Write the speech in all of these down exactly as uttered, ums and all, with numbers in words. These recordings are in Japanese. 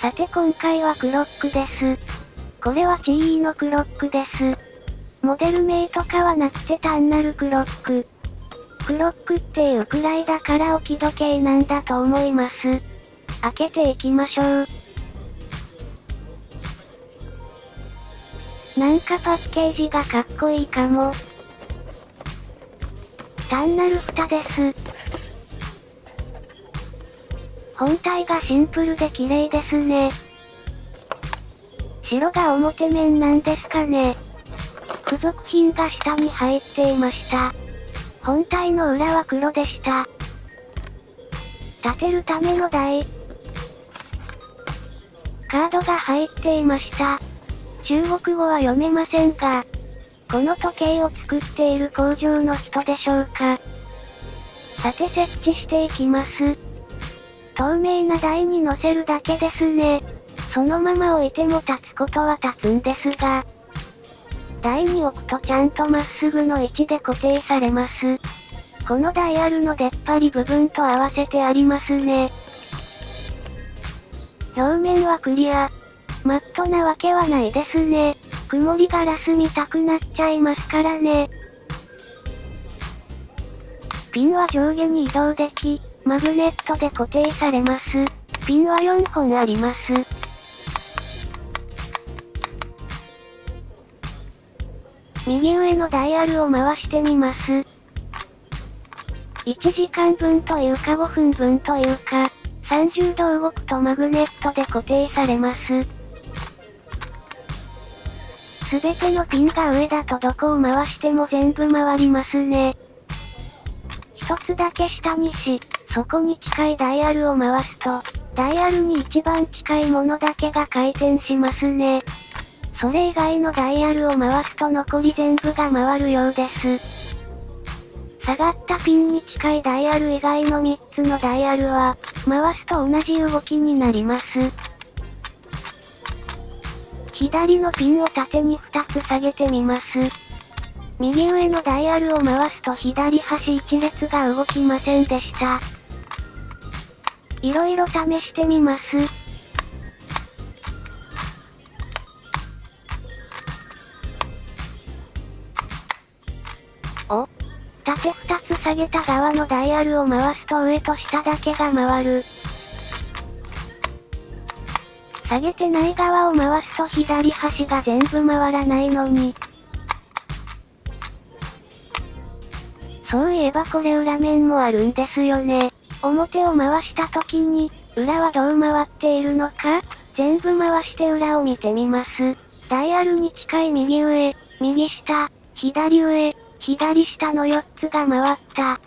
さて今回はクロックです。これは ジーイー のクロックです。モデル名とかはなくて単なるクロック。クロックっていうくらいだから置き時計なんだと思います。開けていきましょう。なんかパッケージがかっこいいかも。単なる蓋です。本体がシンプルで綺麗ですね。白が表面なんですかね。付属品が下に入っていました。本体の裏は黒でした。立てるための台。カードが入っていました。中国語は読めませんが、この時計を作っている工場の人でしょうか。さて設置していきます。透明な台に乗せるだけですね。そのまま置いても立つことは立つんですが、台に置くとちゃんとまっすぐの位置で固定されます。このダイヤルの出っ張り部分と合わせてありますね。表面はクリア。マットなわけはないですね。曇りガラス見たくなっちゃいますからね。ピンは上下に移動でき、マグネットで固定されます。ピンはよんほんあります。右上のダイヤルを回してみます。いちじかんぶんというかごふんぶんというか、さんじゅうど動くとマグネットで固定されます。すべてのピンが上だとどこを回しても全部回りますね。一つだけ下にし、そこに近いダイヤルを回すと、ダイヤルに一番近いものだけが回転しますね。それ以外のダイヤルを回すと残り全部が回るようです。下がったピンに近いダイヤル以外のみっつのダイヤルは、回すと同じ動きになります。左のピンを縦にふたつ下げてみます。右上のダイヤルを回すと左端一列が動きませんでした。いろいろ試してみます。お、縦ふたつ下げた側のダイヤルを回すと上と下だけが回る。下げてない側を回すと左端が全部回らないのに。そういえばこれ裏面もあるんですよね。表を回した時に、裏はどう回っているのか、全部回して裏を見てみます。ダイヤルに近い右上、右下、左上、左下のよっつが回った。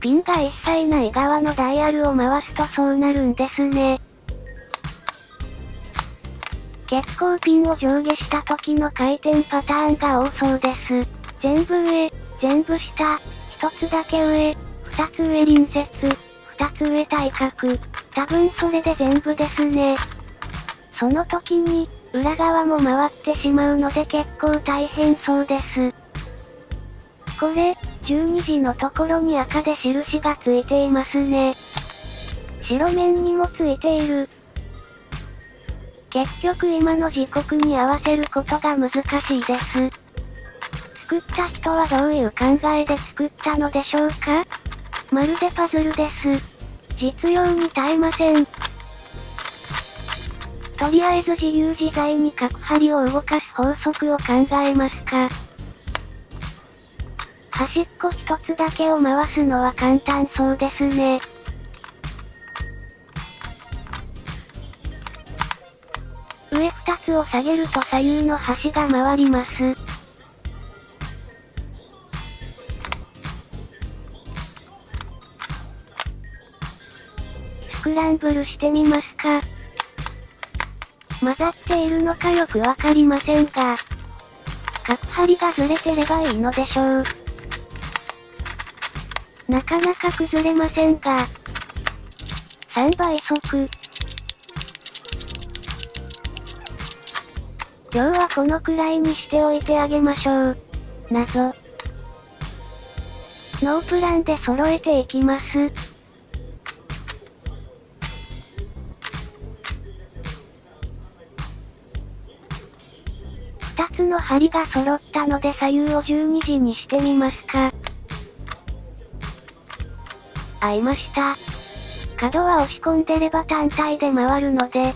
ピンが一切ない側のダイヤルを回すとそうなるんですね。結構ピンを上下した時の回転パターンが多そうです。全部上、全部下、一つだけ上、二つ上隣接、二つ上対角。多分それで全部ですね。その時に、裏側も回ってしまうので結構大変そうです。これ、じゅうにじのところに赤で印がついていますね。白面にもついている。結局今の時刻に合わせることが難しいです。作った人はどういう考えで作ったのでしょうか？まるでパズルです。実用に耐えません。とりあえず自由自在に角針を動かす法則を考えますか。端っこ一つだけを回すのは簡単そうですね。上二つを下げると左右の端が回ります。スクランブルしてみますか。混ざっているのかよくわかりませんが、角針がずれてればいいのでしょう。なかなか崩れませんが、さんばいそく。量はこのくらいにしておいてあげましょう。謎。ノープランで揃えていきます。ふたつの針が揃ったので左右をじゅうにじにしてみますか。合いました。角は押し込んでれば単体で回るので、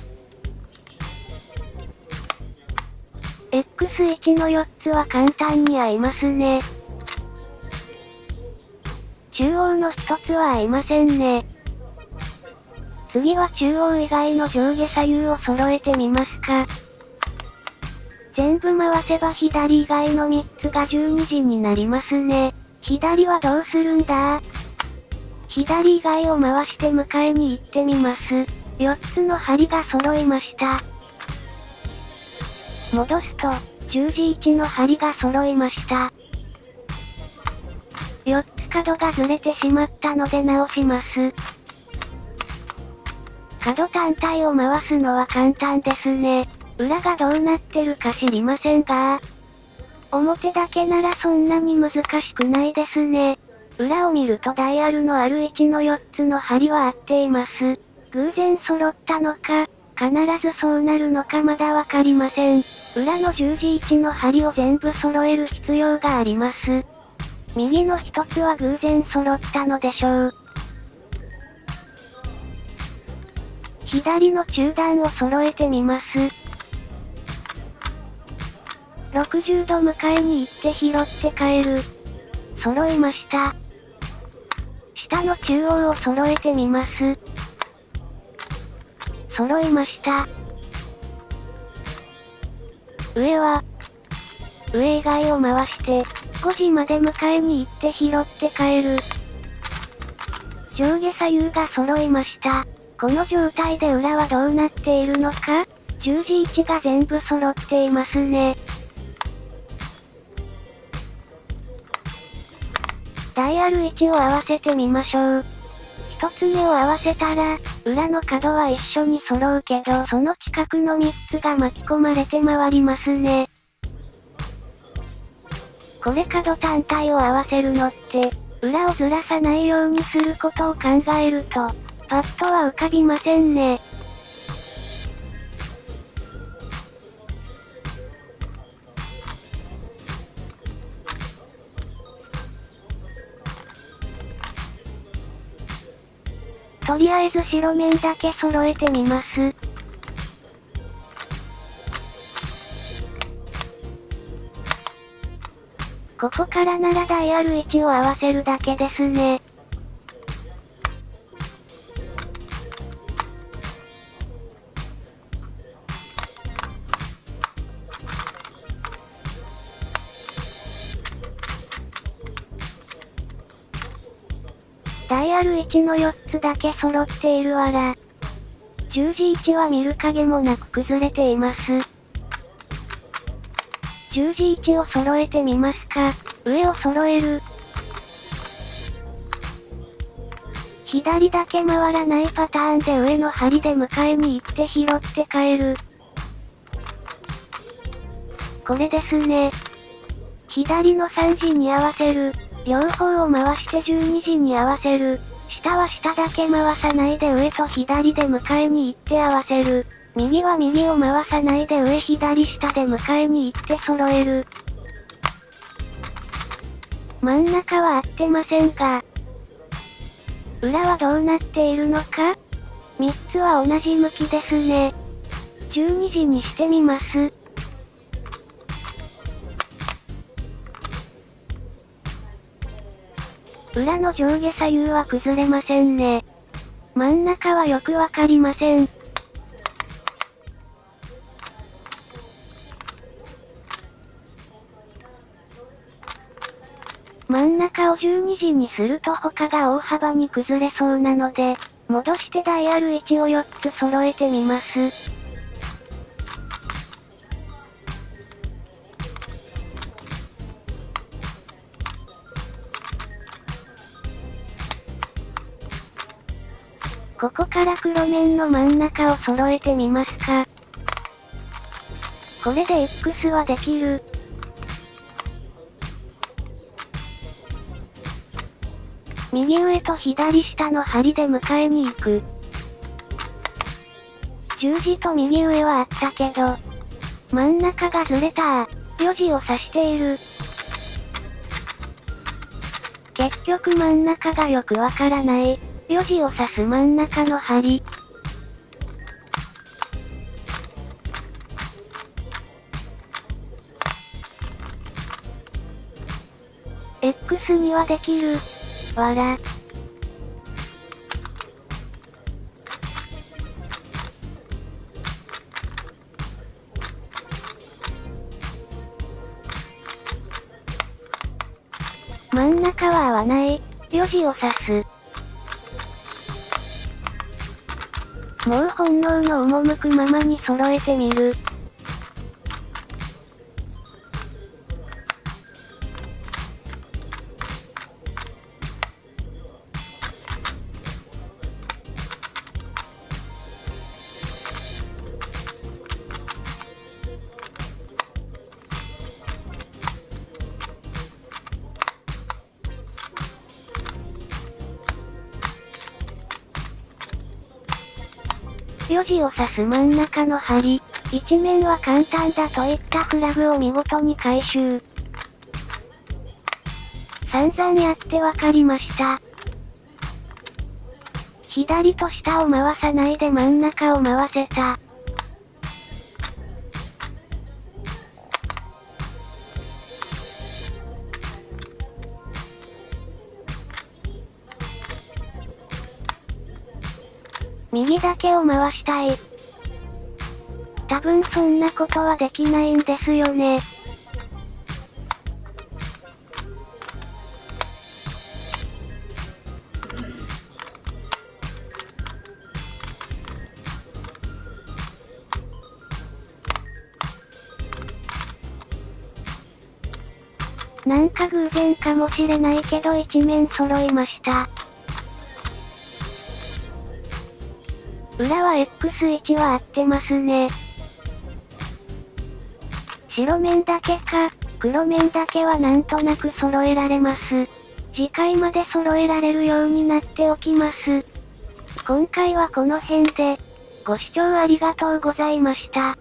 エックスいち のよっつは簡単に合いますね。中央のひとつは合いませんね。次は中央以外の上下左右を揃えてみますか。全部回せば左以外のみっつがじゅうにじになりますね。左はどうするんだー。左以外を回して迎えに行ってみます。よっつの針が揃いました。戻すと、じゅうじいちの針が揃いました。よっつ角がずれてしまったので直します。角単体を回すのは簡単ですね。裏がどうなってるか知りませんが、表だけならそんなに難しくないですね。裏を見るとダイヤルの アールいち のよっつの針は合っています。偶然揃ったのか、必ずそうなるのかまだわかりません。裏のじゅうじいちの針を全部揃える必要があります。右のひとつは偶然揃ったのでしょう。左の中段を揃えてみます。ろくじゅうど迎えに行って拾って帰る。揃いました。下の中央を揃えてみます。揃いました。上は、上以外を回して、ごじまで迎えに行って拾って帰る。上下左右が揃いました。この状態で裏はどうなっているのか？じゅうじいちが全部揃っていますね。ダイヤルいちを合わせてみましょう。一つ目を合わせたら、裏の角は一緒に揃うけど、その近くのみっつが巻き込まれて回りますね。これ角単体を合わせるのって、裏をずらさないようにすることを考えると、パッとは浮かびませんね。とりあえず白面だけ揃えてみます。ここからならダイヤルいちを合わせるだけですね。ダイヤルいちのよっつだけ揃っているわら。じゅうじいちは見る影もなく崩れています。じゅうじいちを揃えてみますか。上を揃える。左だけ回らないパターンで上の針で迎えに行って拾って帰る。これですね。左のさんじに合わせる。両方を回してじゅうにじに合わせる。下は下だけ回さないで上と左で迎えに行って合わせる。右は右を回さないで上左下で迎えに行って揃える。真ん中は合ってませんが、裏はどうなっているのか？みっつは同じ向きですね。じゅうにじにしてみます。裏の上下左右は崩れませんね。真ん中はよくわかりません。真ん中をじゅうにじにすると他が大幅に崩れそうなので、戻してダイヤルいちをよっつ揃えてみます。ここから黒面の真ん中を揃えてみますか。これで X はできる。右上と左下の針で迎えに行く。十字と右上はあったけど、真ん中がずれたー。よじを指している。結局真ん中がよくわからない。よじを指す真ん中の針。X にはできる。わら。真ん中は合わない。よじを指す。もう本能の赴くままに揃えてみる。よじを指す真ん中の針、一面は簡単だといったフラグを見事に回収。散々やってわかりました。左と下を回さないで真ん中を回せた。右だけを回したい。多分そんなことはできないんですよね。なんか偶然かもしれないけど一面揃いました。裏は エックスいち は合ってますね。白面だけか、黒面だけはなんとなく揃えられます。次回まで揃えられるようになっておきます。今回はこの辺で、ご視聴ありがとうございました。